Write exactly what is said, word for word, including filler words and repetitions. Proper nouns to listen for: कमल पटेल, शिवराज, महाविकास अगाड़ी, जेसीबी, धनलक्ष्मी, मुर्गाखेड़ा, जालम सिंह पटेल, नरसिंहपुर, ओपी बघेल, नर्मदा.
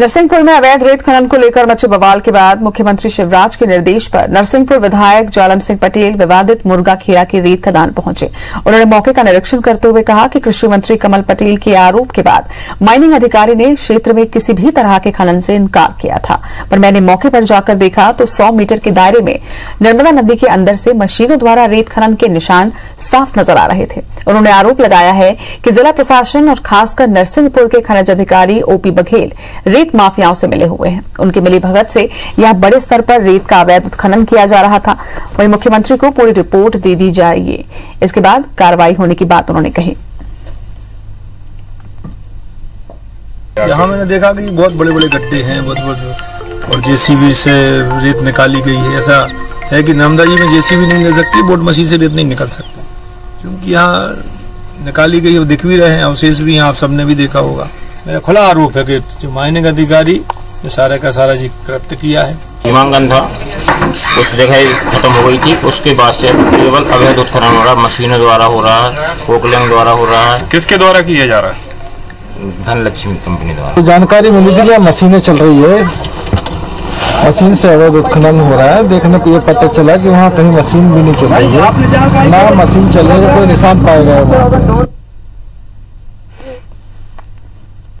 नरसिंहपुर में अवैध रेत खनन को लेकर मचे बवाल के बाद मुख्यमंत्री शिवराज के निर्देश पर नरसिंहपुर विधायक जालम सिंह पटेल विवादित मुर्गाखेड़ा की रेत खदान पहुंचे। उन्होंने मौके का निरीक्षण करते हुए कहा कि कृषि मंत्री कमल पटेल के आरोप के बाद माइनिंग अधिकारी ने क्षेत्र में किसी भी तरह के खनन से इनकार किया था, पर मैंने मौके पर जाकर देखा तो सौ मीटर के दायरे में नर्मदा नदी के अंदर से मशीनों द्वारा रेत खनन के निशान साफ नजर आ रहे थे। उन्होंने आरोप लगाया है कि जिला प्रशासन और खासकर नरसिंहपुर के खनिज अधिकारी ओपी बघेल रेत माफियाओं से मिले हुए हैं। उनकी मिलीभगत से यहां बड़े स्तर पर रेत का अवैध उत्खनन किया जा रहा था। वहीं मुख्यमंत्री को पूरी रिपोर्ट दे दी जाएगी, इसके बाद कार्रवाई होने की बात उन्होंने कही। यहां मैंने देखा कि बहुत बड़े बड़े गड्ढे हैं, बहुत बड़े, और जेसीबी से रेत निकाली गई है। ऐसा है कि नर्मदा जी में जेसीबी नहीं ले सकती, बोट मशीन से रेत नहीं निकल सकती, क्योंकि यहाँ निकाली गई। दिख भी रहे हैं अवशेष भी, यहाँ आप सबने भी देखा होगा। मेरा खुला आरोप है कि जो माइनिंग अधिकारी ने सारा का सारा जी कृत्य किया है। हिमांगन था, उस जगह खत्म हो गई थी, उसके बाद से केवल अवैध उत्खनन हो रहा, मशीनों द्वारा हो रहा है, कोकलिंग द्वारा हो रहा है। किसके द्वारा किया जा रहा है? धनलक्ष्मी कंपनी द्वारा। तो जानकारी मिली थी कि मशीनें चल रही है, मशीन से अवैध उत्खनन हो रहा है। देखने को ये पता चला कि वहाँ कहीं मशीन भी नहीं चल रही है, ना मशीन चल रही है, कोई निशान पाया गया।